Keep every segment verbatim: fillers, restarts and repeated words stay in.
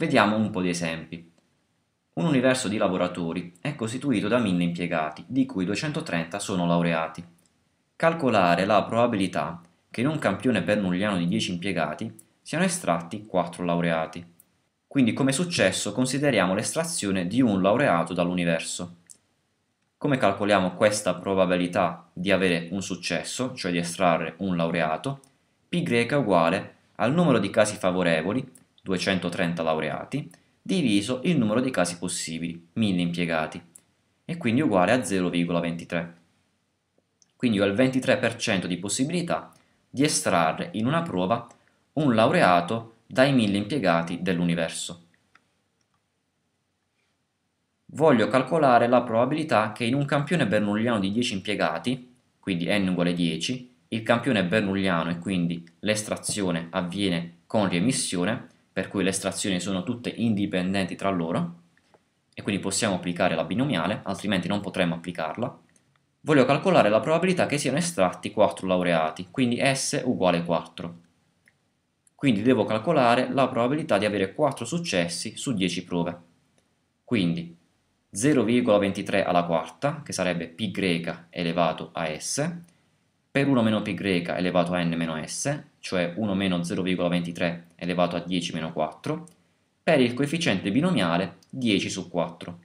Vediamo un po' di esempi. Un universo di lavoratori è costituito da mille impiegati, di cui duecentotrenta sono laureati. Calcolare la probabilità che in un campione bernoulliano di dieci impiegati siano estratti quattro laureati. Quindi, come successo, consideriamo l'estrazione di un laureato dall'universo. Come calcoliamo questa probabilità di avere un successo, cioè di estrarre un laureato? Pi greca è uguale al numero di casi favorevoli, duecentotrenta laureati, diviso il numero di casi possibili, mille impiegati, e quindi uguale a zero virgola ventitré. Quindi ho il ventitré per cento di possibilità di estrarre in una prova un laureato dai mille impiegati dell'universo. Voglio calcolare la probabilità che in un campione bernoulliano di dieci impiegati, quindi n uguale dieci, il campione bernoulliano e quindi l'estrazione avviene con riemissione, per cui le estrazioni sono tutte indipendenti tra loro, e quindi possiamo applicare la binomiale, altrimenti non potremmo applicarla. Voglio calcolare la probabilità che siano estratti quattro laureati, quindi S uguale quattro. Quindi devo calcolare la probabilità di avere quattro successi su dieci prove. Quindi zero virgola ventitré alla quarta, che sarebbe pi greca elevato a S, per uno meno pi greca elevato a n meno S, cioè uno meno zero virgola ventitré elevato a dieci meno quattro, per il coefficiente binomiale dieci su quattro.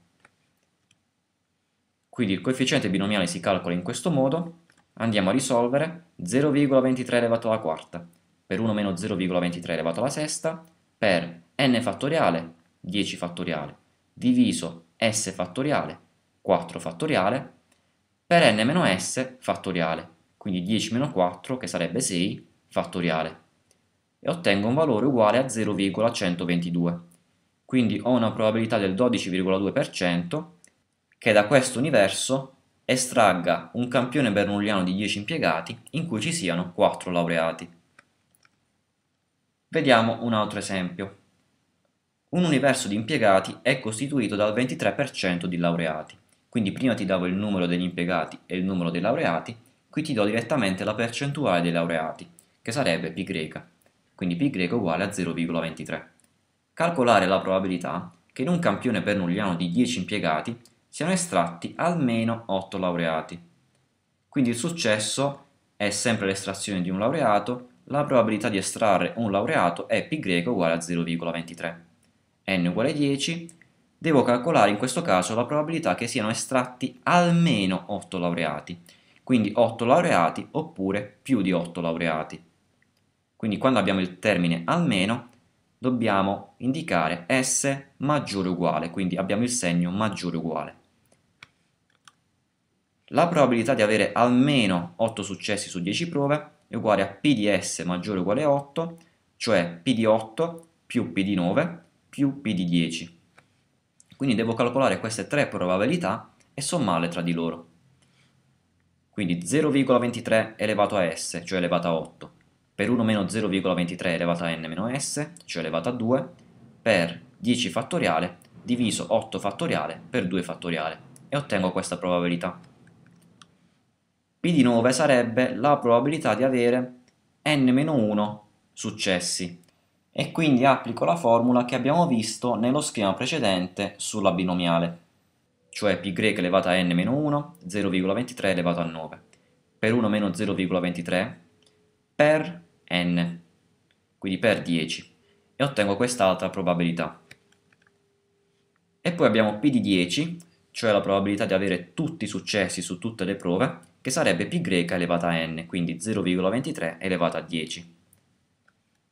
Quindi il coefficiente binomiale si calcola in questo modo. Andiamo a risolvere zero virgola ventitré elevato alla quarta per uno meno zero virgola ventitré elevato alla sesta per n fattoriale, dieci fattoriale, diviso s fattoriale, quattro fattoriale, per n meno s fattoriale, quindi dieci meno quattro che sarebbe sei fattoriale, e ottengo un valore uguale a zero virgola centoventidue. Quindi ho una probabilità del dodici virgola due per cento che da questo universo estragga un campione bernoulliano di dieci impiegati in cui ci siano quattro laureati. Vediamo un altro esempio. Un universo di impiegati è costituito dal ventitré per cento di laureati. Quindi prima ti davo il numero degli impiegati e il numero dei laureati, qui ti do direttamente la percentuale dei laureati, che sarebbe pi greca, quindi pi greca uguale a zero virgola ventitré. Calcolare la probabilità che in un campione bernoulliano di dieci impiegati siano estratti almeno otto laureati. Quindi il successo è sempre l'estrazione di un laureato, la probabilità di estrarre un laureato è pi greca uguale a zero virgola ventitré. N uguale dieci, devo calcolare in questo caso la probabilità che siano estratti almeno otto laureati, quindi otto laureati oppure più di otto laureati. Quindi quando abbiamo il termine almeno dobbiamo indicare S maggiore o uguale, quindi abbiamo il segno maggiore o uguale. La probabilità di avere almeno otto successi su dieci prove è uguale a P di S maggiore o uguale a otto, cioè P di otto più P di nove più P di dieci. Quindi devo calcolare queste tre probabilità e sommarle tra di loro. Quindi zero virgola ventitré elevato a S, cioè elevato a otto, per uno meno zero virgola ventitré elevato a n meno S, cioè elevato a due, per dieci fattoriale diviso otto fattoriale per due fattoriale, e ottengo questa probabilità. P di nove sarebbe la probabilità di avere n meno uno successi, e quindi applico la formula che abbiamo visto nello schema precedente sulla binomiale, cioè pi greca elevata a n meno uno, zero virgola ventitré elevato a nove, per uno meno zero virgola ventitré per n, quindi per dieci, e ottengo quest'altra probabilità. E poi abbiamo p di dieci, cioè la probabilità di avere tutti i successi su tutte le prove, che sarebbe pi greca elevata a n, quindi zero virgola ventitré elevata a dieci.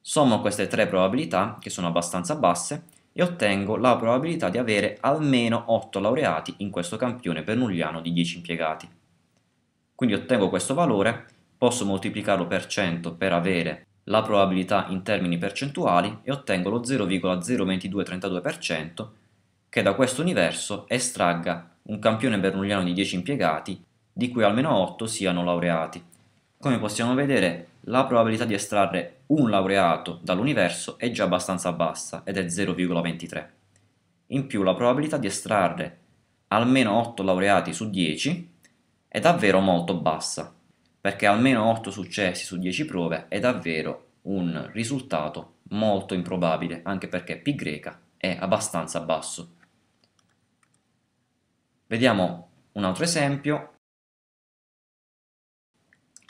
Sommo queste tre probabilità, che sono abbastanza basse, e ottengo la probabilità di avere almeno otto laureati in questo campione bernoulliano di dieci impiegati. Quindi ottengo questo valore, posso moltiplicarlo per cento per avere la probabilità in termini percentuali e ottengo lo zero virgola zero ventidue trentadue per cento che da questo universo estragga un campione bernoulliano di dieci impiegati di cui almeno otto siano laureati. Come possiamo vedere, la probabilità di estrarre un laureato dall'universo è già abbastanza bassa ed è zero virgola ventitré. In più la probabilità di estrarre almeno otto laureati su dieci è davvero molto bassa, perché almeno otto successi su dieci prove è davvero un risultato molto improbabile, anche perché pi greca è abbastanza basso. Vediamo un altro esempio.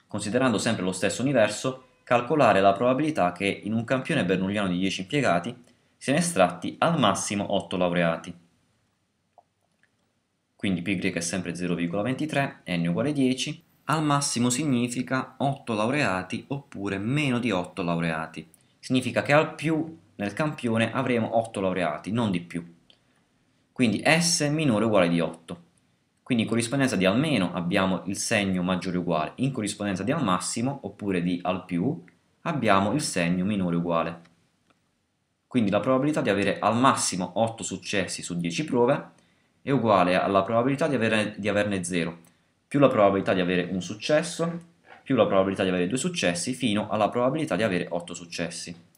Considerando sempre lo stesso universo, calcolare la probabilità che in un campione bernoulliano di dieci impiegati siano estratti al massimo otto laureati. Quindi π è sempre zero virgola ventitré, n uguale dieci, al massimo significa otto laureati oppure meno di otto laureati. Significa che al più nel campione avremo otto laureati, non di più. Quindi S minore o uguale di otto. Quindi in corrispondenza di al meno abbiamo il segno maggiore o uguale, in corrispondenza di al massimo oppure di al più abbiamo il segno minore o uguale. Quindi la probabilità di avere al massimo otto successi su dieci prove è uguale alla probabilità di averne, di averne zero, più la probabilità di avere un successo, più la probabilità di avere due successi, fino alla probabilità di avere otto successi.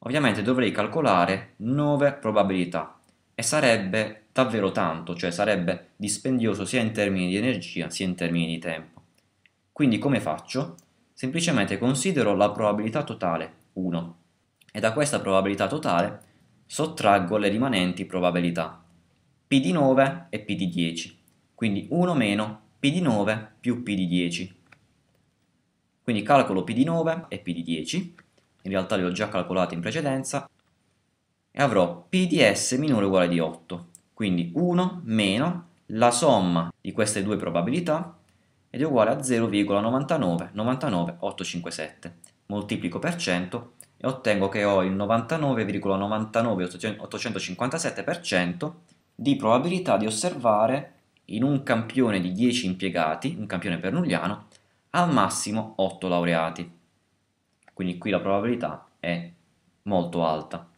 Ovviamente dovrei calcolare nove probabilità e sarebbe davvero tanto, cioè sarebbe dispendioso sia in termini di energia sia in termini di tempo. Quindi come faccio? Semplicemente considero la probabilità totale uno e da questa probabilità totale sottraggo le rimanenti probabilità P di nove e P di dieci, quindi uno meno P di nove più P di dieci. Quindi calcolo P di nove e P di dieci, in realtà li ho già calcolati in precedenza, e avrò P di S minore o uguale di otto, quindi uno meno la somma di queste due probabilità ed è uguale a zero virgola novantanove novantanove ottocentocinquantasette. Moltiplico per cento e ottengo che ho il novantanove virgola novantanove ottocentocinquantasette per cento di probabilità di osservare in un campione di dieci impiegati, un campione bernoulliano, al massimo otto laureati. Quindi qui la probabilità è molto alta.